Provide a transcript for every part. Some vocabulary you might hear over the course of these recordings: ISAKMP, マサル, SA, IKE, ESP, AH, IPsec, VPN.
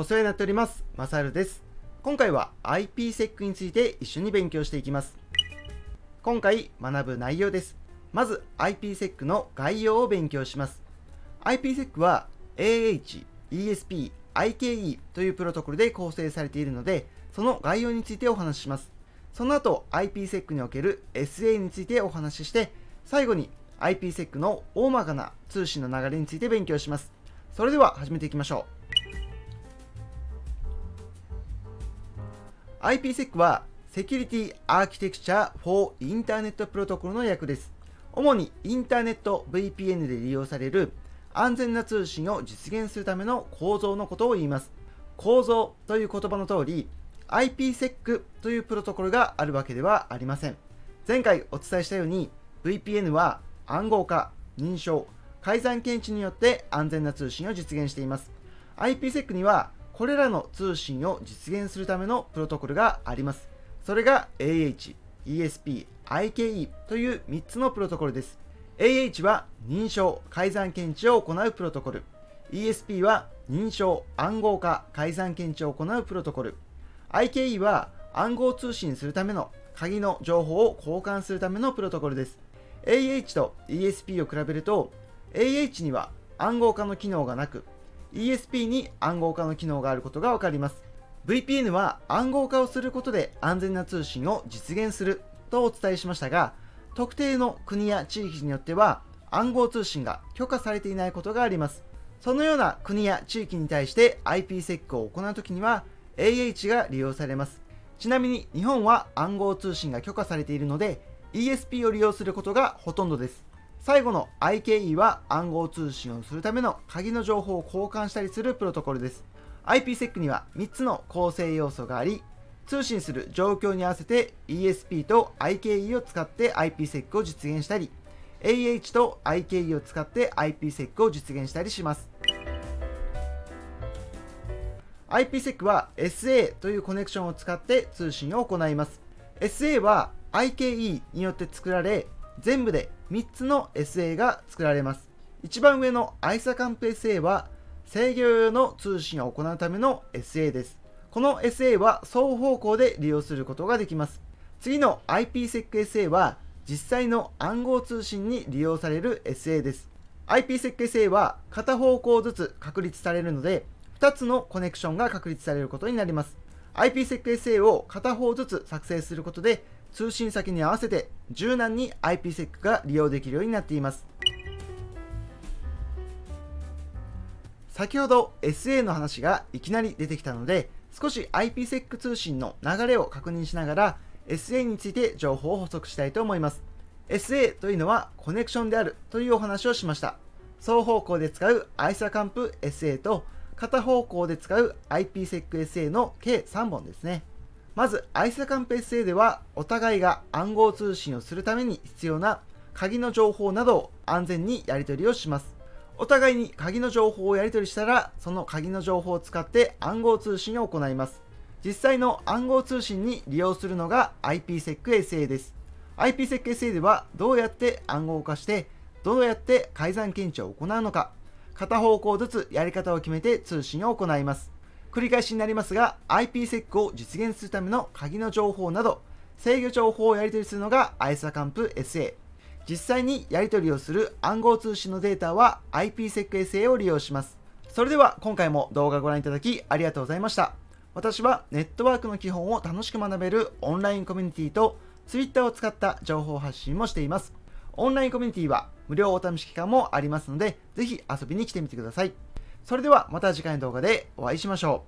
お世話になっております。マサルです。今回は IPsec について一緒に勉強していきます。今回学ぶ内容です。まず IPsec の概要を勉強します。IPsec は AH、ESP、IKE というプロトコルで構成されているので、その概要についてお話しします。その後、IPsec における SA についてお話しして、最後に IPsec の大まかな通信の流れについて勉強します。それでは始めていきましょう。IPsec はセキュリティアーキテクチャ for インターネットプロトコルの略です。主にインターネット VPN で利用される安全な通信を実現するための構造のことを言います。構造という言葉の通り、IPsec というプロトコルがあるわけではありません。前回お伝えしたように VPN は暗号化、認証、改ざん検知によって安全な通信を実現しています。IPsec にはこれらの通信を実現するためのプロトコルがあります。それが AH、ESP、IKE という3つのプロトコルです。AH は認証、改ざん検知を行うプロトコル。ESP は認証、暗号化、改ざん検知を行うプロトコル。IKE は暗号通信するための鍵の情報を交換するためのプロトコルです。AH と ESP を比べると、AH には暗号化の機能がなく、ESP に暗号化の機能があることがわかります。VPN は暗号化をすることで安全な通信を実現するとお伝えしましたが、特定の国や地域によっては暗号通信が許可されていないことがあります。そのような国や地域に対して IPsec を行うときには AH が利用されます。ちなみに日本は暗号通信が許可されているので ESP を利用することがほとんどです。最後の IKE は暗号通信をするための鍵の情報を交換したりするプロトコルです。IPsec には3つの構成要素があり、通信する状況に合わせて ESP と IKE を使って IPsec を実現したり、AH と IKE を使って IPsec を実現したりします。IPsec は SA というコネクションを使って通信を行います。SA は IKE によって作られ、全部で3つの SA が作られます。一番上の ISAKMP SA は制御用の通信を行うための SA です。この SA は双方向で利用することができます。次の IPsec SA は実際の暗号通信に利用される SA です。IPsec SA は片方向ずつ確立されるので、2つのコネクションが確立されることになります。IPsec SA を片方ずつ作成することで、通信先に合わせて柔軟に IPsec が利用できるようになっています。先ほど SA の話がいきなり出てきたので、少し IPsec 通信の流れを確認しながら SA について情報を補足したいと思います。SA というのはコネクションであるというお話をしました。双方向で使う ISAKMP SA と片方向で使う IPsec SA の計3本ですね。まず ISAKMP SA ではお互いが暗号通信をするために必要な鍵の情報などを安全にやり取りをします。お互いに鍵の情報をやり取りしたら、その鍵の情報を使って暗号通信を行います。実際の暗号通信に利用するのが IPsec SA です。IPsec SA ではどうやって暗号化して、どうやって改ざん検知を行うのか、片方向ずつやり方を決めて通信を行います。繰り返しになりますが、IPsec を実現するための鍵の情報など、制御情報をやり取りするのが ISAKMP SA。実際にやり取りをする暗号通信のデータは IPsec SA を利用します。それでは今回も動画をご覧いただきありがとうございました。私はネットワークの基本を楽しく学べるオンラインコミュニティと Twitter を使った情報発信もしています。オンラインコミュニティは無料お試し期間もありますので、ぜひ遊びに来てみてください。それではまた次回の動画でお会いしましょ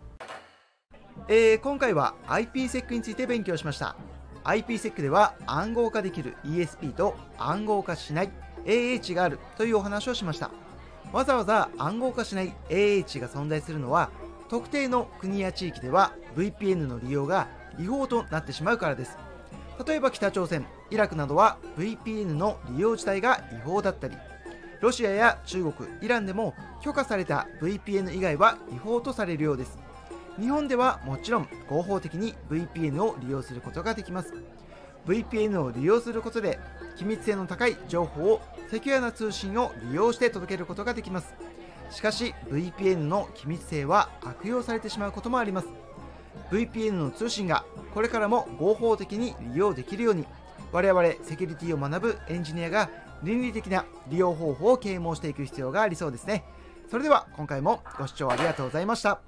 う。今回は IPsec について勉強しました。IPsec では暗号化できる ESP と暗号化しない AH があるというお話をしました。わざわざ暗号化しない AH が存在するのは、特定の国や地域では VPN の利用が違法となってしまうからです。例えば北朝鮮、イラクなどは VPN の利用自体が違法だったり、ロシアや中国、イランでも許可された VPN 以外は違法とされるようです。日本ではもちろん合法的に VPN を利用することができます。 VPN を利用することで機密性の高い情報をセキュアな通信を利用して届けることができます。しかし VPN の機密性は悪用されてしまうこともあります。 VPN の通信がこれからも合法的に利用できるように、我々セキュリティを学ぶエンジニアが倫理的な利用方法を啓蒙していく必要がありそうですね。それでは今回もご視聴ありがとうございました。